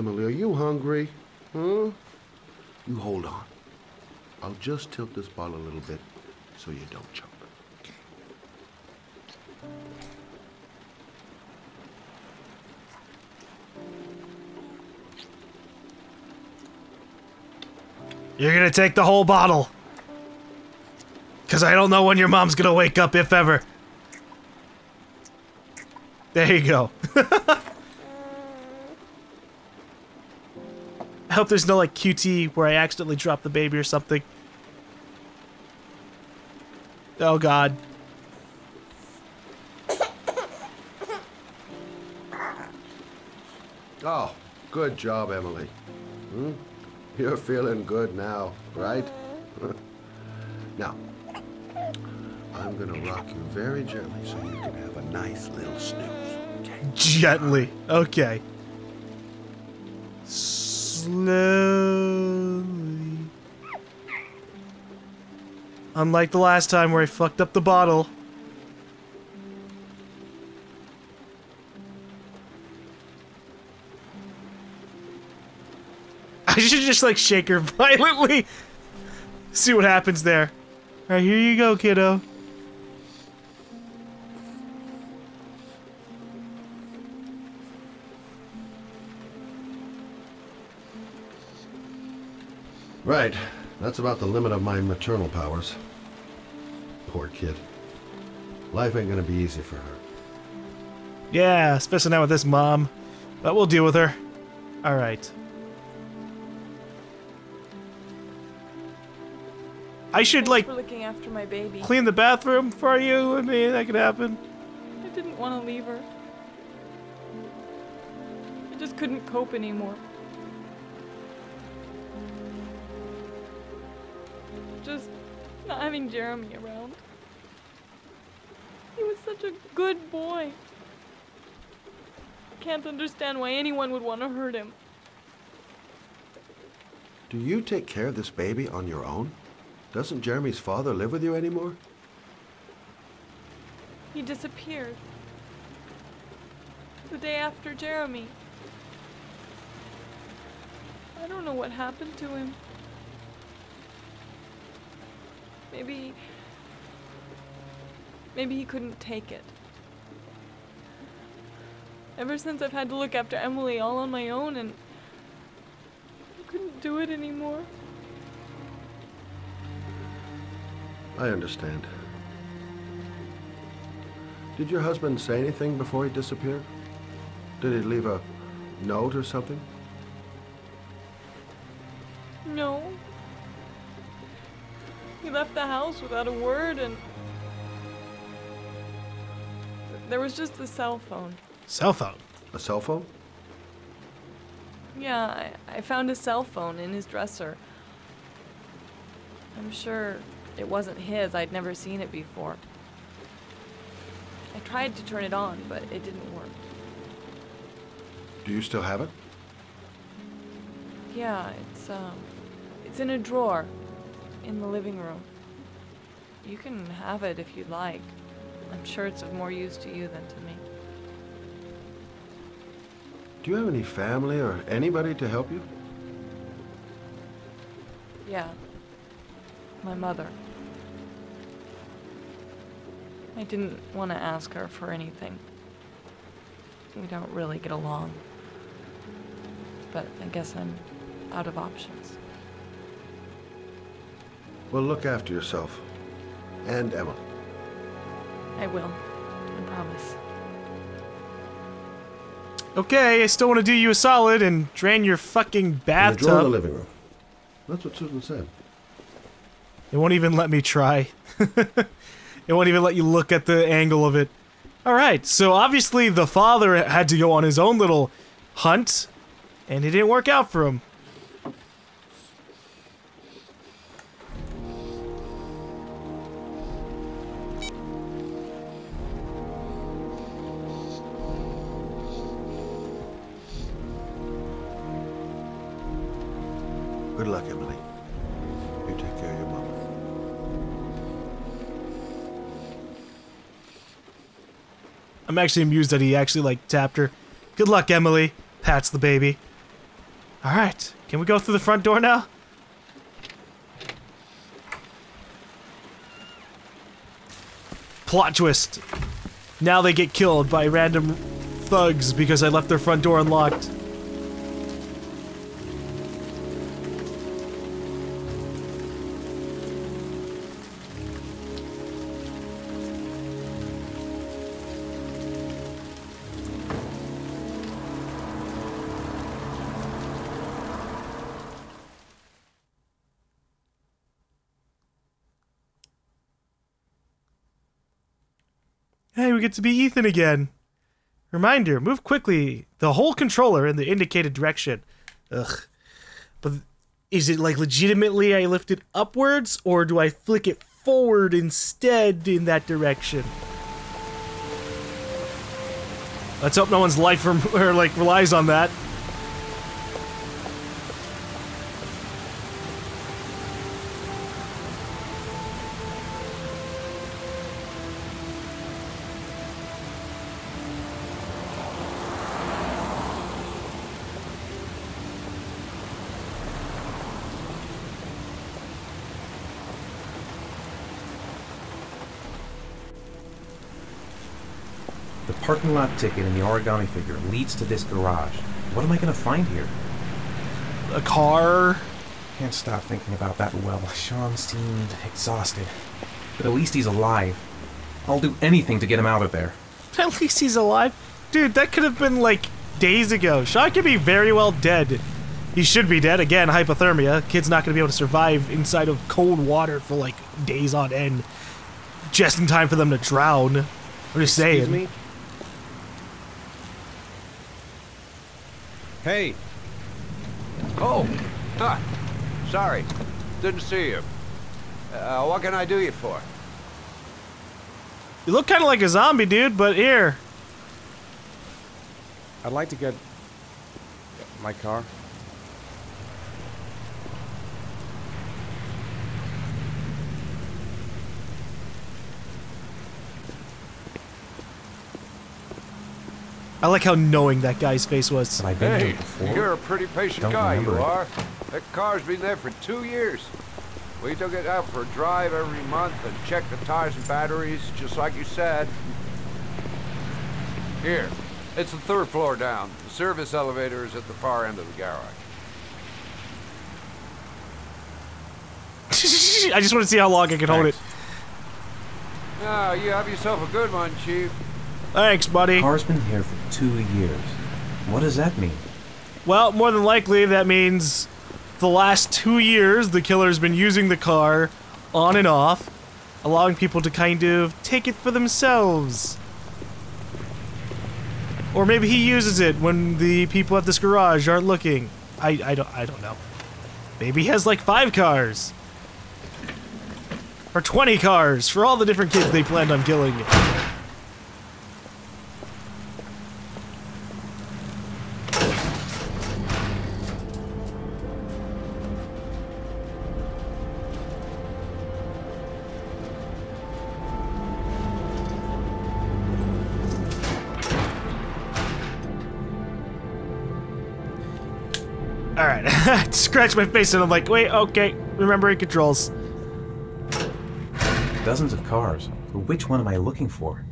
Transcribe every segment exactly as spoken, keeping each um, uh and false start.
Emily, are you hungry? Huh? You hold on. I'll just tilt this bottle a little bit so you don't choke. Okay. You're gonna take the whole bottle. Because I don't know when your mom's gonna wake up, if ever. There you go. I hope there's no, like, Q T where I accidentally drop the baby or something. Oh, God. Oh, good job, Emily. Hmm? You're feeling good now, right? Now, I'm gonna rock you very gently so you can have a nice little snooze. Okay? Gently. Okay. Slowly. Unlike the last time where I fucked up the bottle. I should just like shake her violently. See what happens there. Alright, here you go, kiddo. Right. That's about the limit of my maternal powers. Poor kid. Life ain't gonna be easy for her. Yeah, especially now with this mom. But we'll deal with her. Alright. I should, like, for looking after my baby. Clean the bathroom for you. I mean, that could happen. I didn't want to leave her. I just couldn't cope anymore. Just not having Jeremy around. He was such a good boy. I can't understand why anyone would want to hurt him. Do you take care of this baby on your own? Doesn't Jeremy's father live with you anymore? He disappeared. The day after Jeremy. I don't know what happened to him. Maybe... Maybe he couldn't take it. Ever since, I've had to look after Emily all on my own, and I couldn't do it anymore. I understand. Did your husband say anything before he disappeared? Did he leave a note or something? No. He left the house without a word, and there was just the cell phone. Cell phone? A cell phone? Yeah, I, I found a cell phone in his dresser. I'm sure... it wasn't his. I'd never seen it before. I tried to turn it on, but it didn't work. Do you still have it? Yeah, it's, um... it's in a drawer. In the living room. You can have it if you'd like. I'm sure it's of more use to you than to me. Do you have any family or anybody to help you? Yeah. My mother. I didn't want to ask her for anything. We don't really get along. But I guess I'm out of options. Well, look after yourself. And Emma. I will. I promise. Okay, I still want to do you a solid and drain your fucking bathtub. In the, drawer in the living room. That's what Susan said. It won't even let me try. It won't even let you look at the angle of it. Alright, so obviously the father had to go on his own little hunt, and it didn't work out for him. Good luck, Emily. You take care of your mama. I'm actually amused that he actually, like, tapped her. Good luck, Emily. Pats the baby. Alright, can we go through the front door now? Plot twist. Now they get killed by random thugs because I left their front door unlocked. Hey, we get to be Ethan again. Reminder, move quickly. The whole controller in the indicated direction. Ugh. But is it like legitimately I lift it upwards, or do I flick it forward instead in that direction? Let's hope no one's life or, or like relies on that. The parking lot ticket and the origami figure leads to this garage. What am I gonna find here? A car? Can't stop thinking about that well. Sean seemed exhausted. But at least he's alive. I'll do anything to get him out of there. At least he's alive? Dude, that could have been like days ago. Sean could be very well dead. He should be dead. Again, hypothermia. Kid's not gonna be able to survive inside of cold water for like days on end. Just in time for them to drown. I'm just Excuse saying. Me? Hey. Oh. Huh. Sorry. Didn't see you. Uh, what can I do you for? You look kind of like a zombie, dude, but here. I'd like to get my car. I like how knowing that guy's face was. Have I been hey, before? You're a pretty patient Don't guy, you it. Are. That car's been there for two years. We took it out for a drive every month and checked the tires and batteries, just like you said. Here, it's the third floor down. The service elevator is at the far end of the garage. I just want to see how long I can Thanks. Hold it. Now, you have yourself a good one, Chief. Thanks, buddy. Car's been here for two years. What does that mean? Well, more than likely, that means the last two years, the killer's been using the car on and off, allowing people to kind of take it for themselves. Or maybe he uses it when the people at this garage aren't looking. I, I, don't, I don't know. Maybe he has like five cars. Or twenty cars for all the different kids they planned on killing. Alright, I scratch my face and I'm like, wait, okay, remembering controls. Dozens of cars. Which one am I looking for?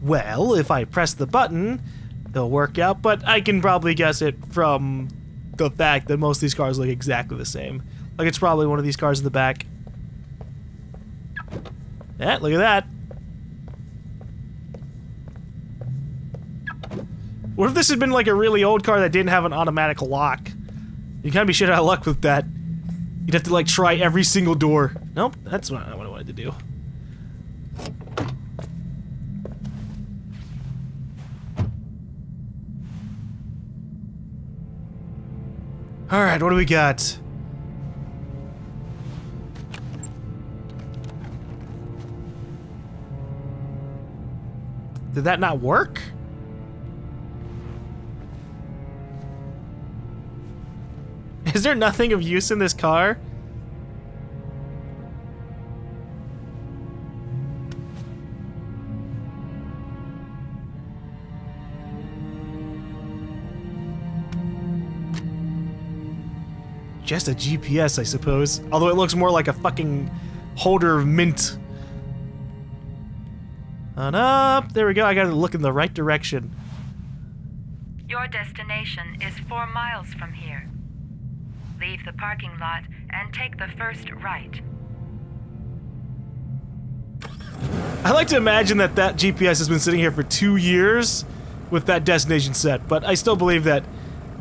Well, if I press the button, it'll work out, but I can probably guess it from the fact that most of these cars look exactly the same. Like, it's probably one of these cars in the back. Yeah, look at that. What if this had been like a really old car that didn't have an automatic lock? You gotta be shit out of luck with that. You'd have to like try every single door. Nope, that's not what I wanted to do. Alright, what do we got? Did that not work? Is there nothing of use in this car? Just a G P S, I suppose. Although it looks more like a fucking holder of mint. On up! There we go, I gotta look in the right direction. Your destination is four miles from here. Leave the parking lot and take the first right. I like to imagine that that G P S has been sitting here for two years with that destination set, but I still believe that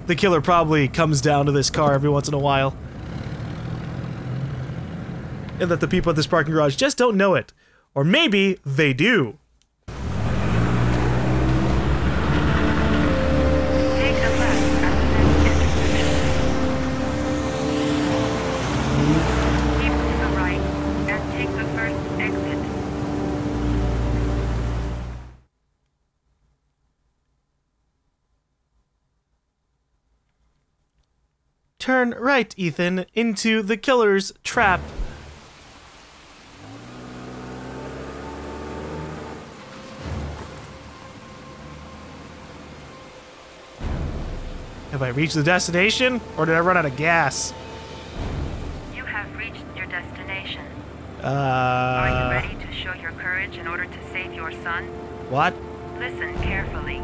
the killer probably comes down to this car every once in a while. And that the people at this parking garage just don't know it. Or maybe they do. Turn right, Ethan, into the killer's trap. Have I reached the destination, or did I run out of gas? You have reached your destination. Uh... Are you ready to show your courage in order to save your son? What? Listen carefully.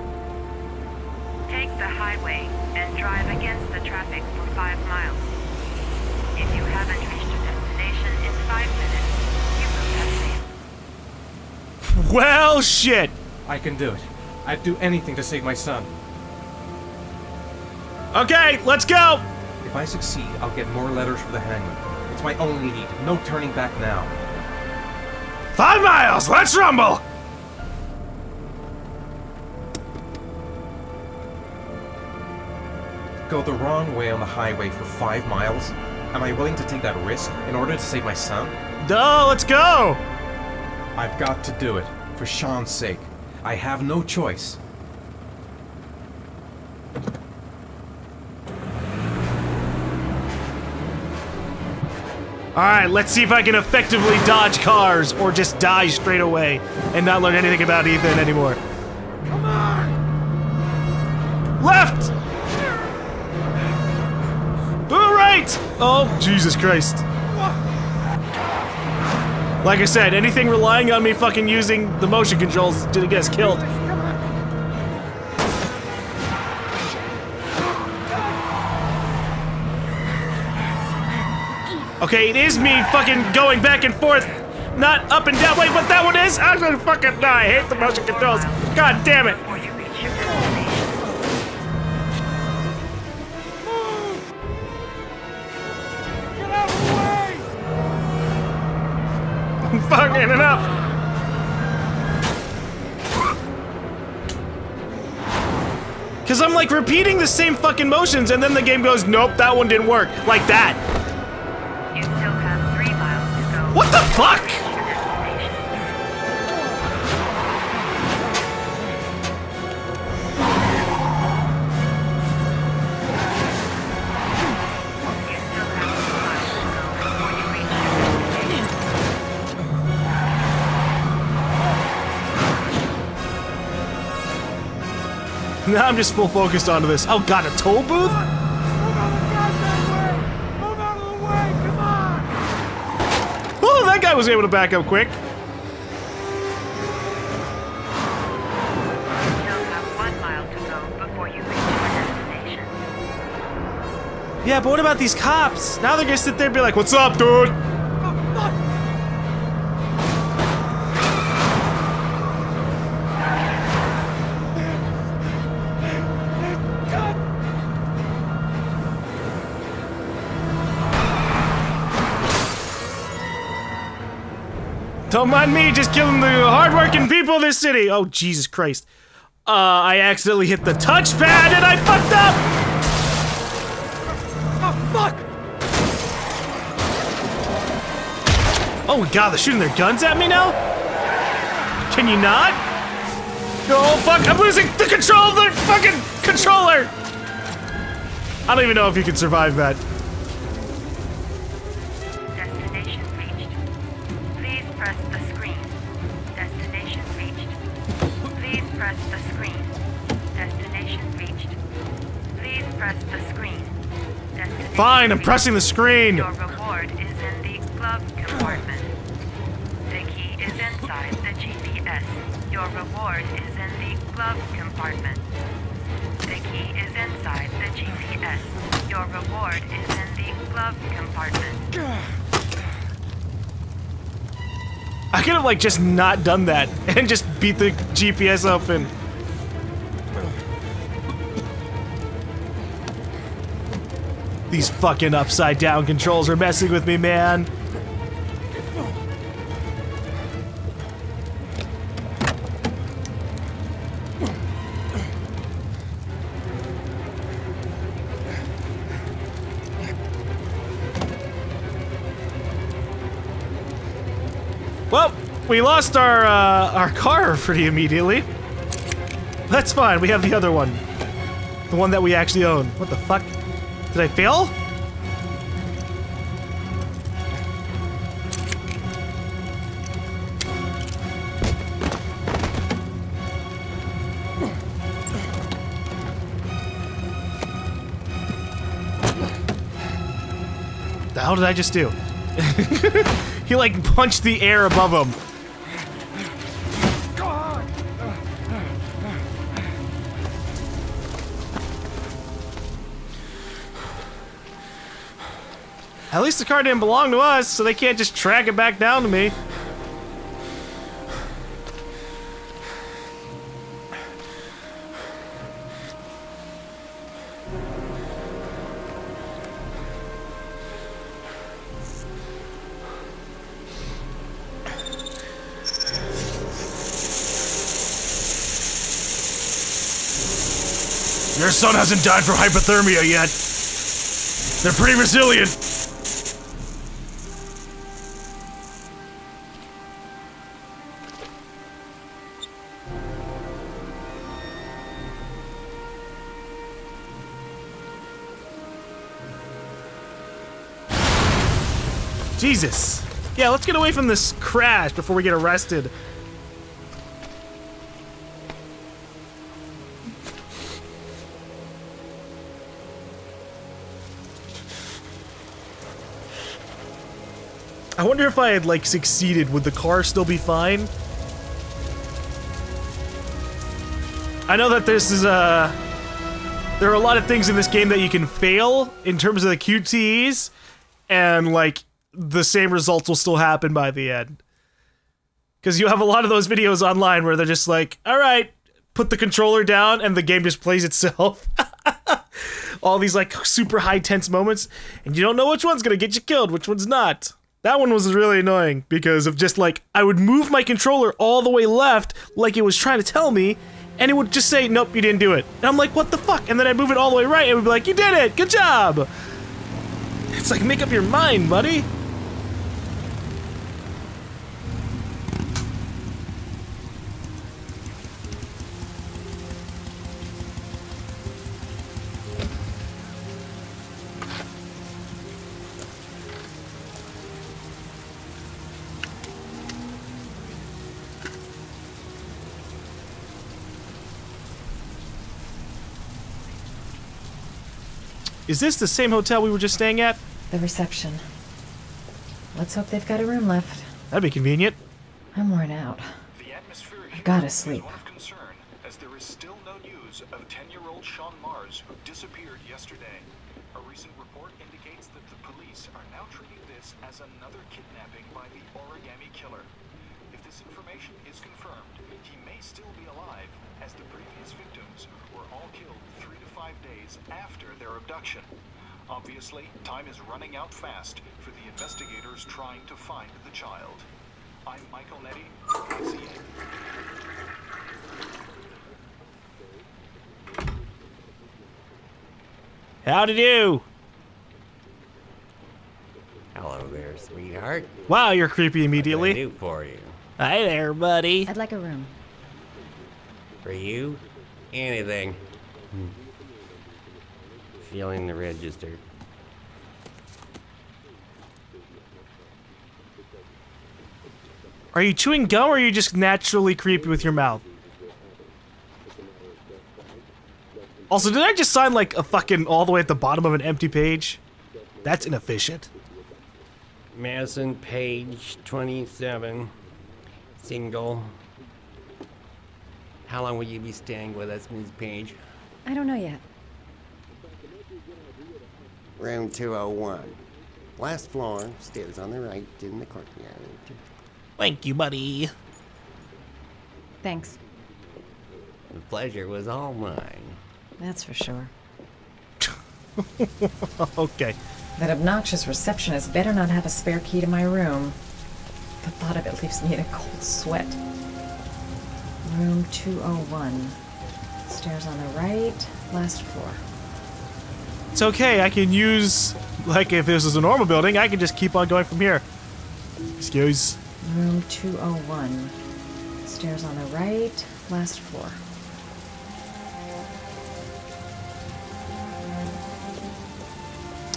Take the highway and drive against the traffic for five miles. If you haven't reached your destination in five minutes, you will have failed. Well, shit! I can do it. I'd do anything to save my son. Okay, let's go! If I succeed, I'll get more letters for the hangman. It's my only need. No turning back now. Five miles! Let's rumble! Go the wrong way on the highway for five miles? Am I willing to take that risk in order to save my son? Duh, let's go! I've got to do it. For Sean's sake. I have no choice. Alright, let's see if I can effectively dodge cars or just die straight away and not learn anything about Ethan anymore. Come on! Left! Oh, Jesus Christ. Like I said, anything relying on me fucking using the motion controls didn't get us killed. Okay, it is me fucking going back and forth, not up and down. Wait, what that one is? I'm gonna fucking die. I hate the motion controls. God damn it. Fuck in and up. Cause I'm like repeating the same fucking motions and then the game goes, nope, that one didn't work. Like that. You still have three miles to go. What the fuck? Now I'm just full focused onto this. Oh god, a toll booth? Move out of the goddamn way! Move out of the way! Come on! Oh, that guy was able to back up quick. You still have one mile to go before you reach your destination. Yeah, but what about these cops? Now they're gonna sit there and be like, "What's up, dude?" Don't mind me, just killing the hardworking people of this city! Oh, Jesus Christ. Uh, I accidentally hit the touchpad and I fucked up! Oh, fuck! Oh my god, they're shooting their guns at me now? Can you not? Oh, fuck, I'm losing the control of the fucking controller! I don't even know if you can survive that. Press the screen. Destination reached. Please press the screen. Destination reached. Please press the screen. Destination Fine, I'm pressing the screen. Your reward is in the glove compartment. The key is inside the G P S. Your reward is in the glove compartment. The key is inside the G P S. Your reward is in the glove compartment. I could have, like, just not done that and just beat the G P S open. These fucking upside-down controls are messing with me, man. Well, we lost our, uh, our car pretty immediately. That's fine, we have the other one. The one that we actually own. What the fuck? Did I fail? The hell did I just do? He like punched the air above him. At least the car didn't belong to us, so they can't just track it back down to me. Your son hasn't died from hypothermia yet. They're pretty resilient. Jesus. Yeah, let's get away from this crash before we get arrested. I wonder if I had, like, succeeded, would the car still be fine? I know that this is, uh... there are a lot of things in this game that you can fail in terms of the Q T Es, and, like, the same results will still happen by the end. Because you have a lot of those videos online where they're just like, alright, put the controller down and the game just plays itself. All these like super high tense moments and you don't know which one's gonna get you killed, which one's not. That one was really annoying because of just like, I would move my controller all the way left like it was trying to tell me and it would just say, nope, you didn't do it. And I'm like, what the fuck? And then I'd move it all the way right and it would be like, you did it, good job! It's like, make up your mind, buddy! Is this the same hotel we were just staying at? The reception. Let's hope they've got a room left. That'd be convenient. I'm worn out. The atmosphere I gotta sleep. One of concern, as there is still no news of ten-year-old Sean Mars, who disappeared yesterday. A recent report indicates that the police are now treating this as another kidnapping by the Origami Killer. If this information is confirmed, he may still be alive, as the previous victims were all killed three to five days after their abduction. Obviously, time is running out fast for the investigators trying to find the child. I'm Michael Nettie, I C A. Howdy do! Hello there, sweetheart. Wow, you're creepy immediately. What can I do for you? Hi there, buddy. I'd like a room. For you? Anything. Hmm. Feeling the register. Are you chewing gum or are you just naturally creepy with your mouth? Also, did I just sign like a fucking all the way at the bottom of an empty page? That's inefficient. Madison Page, twenty-seven, single. How long will you be staying with us, Miz Page? I don't know yet. Room two oh one. Last floor, stairs on the right, in the courtyard. Thank you, buddy. Thanks. The pleasure was all mine. That's for sure. Okay. That obnoxious receptionist better not have a spare key to my room. The thought of it leaves me in a cold sweat. Room two oh one. Stairs on the right, last floor. It's okay, I can use... Like, if this is a normal building, I can just keep on going from here. Excuse. Room two oh one. Stairs on the right, last floor.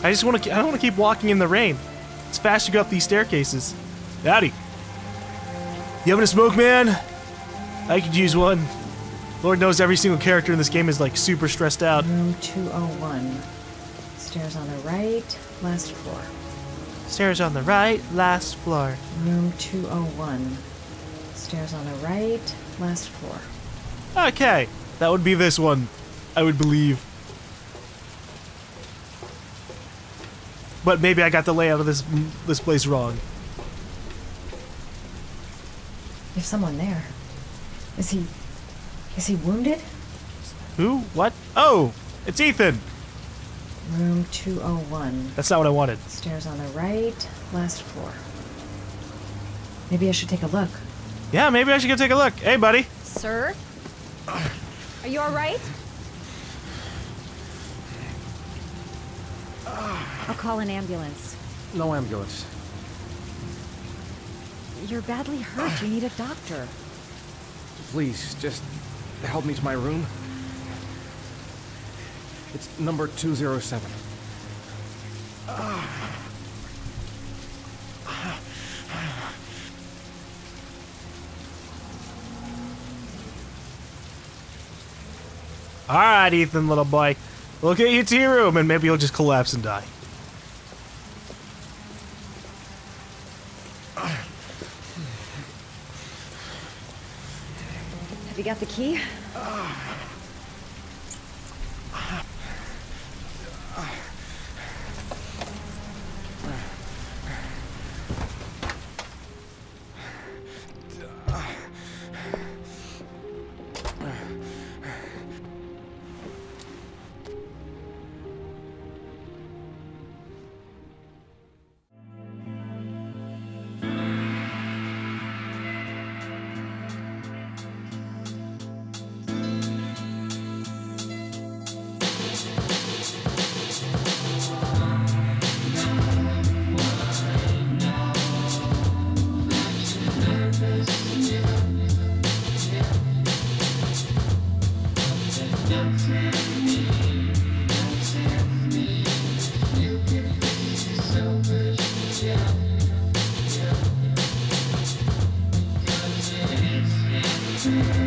I just want to... I don't want to keep walking in the rain. It's fast to go up these staircases. Howdy. You having a smoke, man? I could use one. Lord knows every single character in this game is, like, super stressed out. Room two oh one. Stairs on the right, last floor. Stairs on the right, last floor. Room two oh one. Stairs on the right, last floor. Okay. That would be this one, I would believe. But maybe I got the layout of this this place wrong. There's someone there. Is he... is he wounded? Who? What? Oh! It's Ethan! Room two oh one. That's not what I wanted. Stairs on the right, last floor. Maybe I should take a look. Yeah, maybe I should go take a look. Hey, buddy. Sir? Are you alright? I'll call an ambulance. No ambulance. You're badly hurt. You need a doctor. Please, just help me to my room. It's number two oh seven. Alright, Ethan, little boy. We'll get you to your room, and maybe you'll just collapse and die. Have you got the key? Yeah.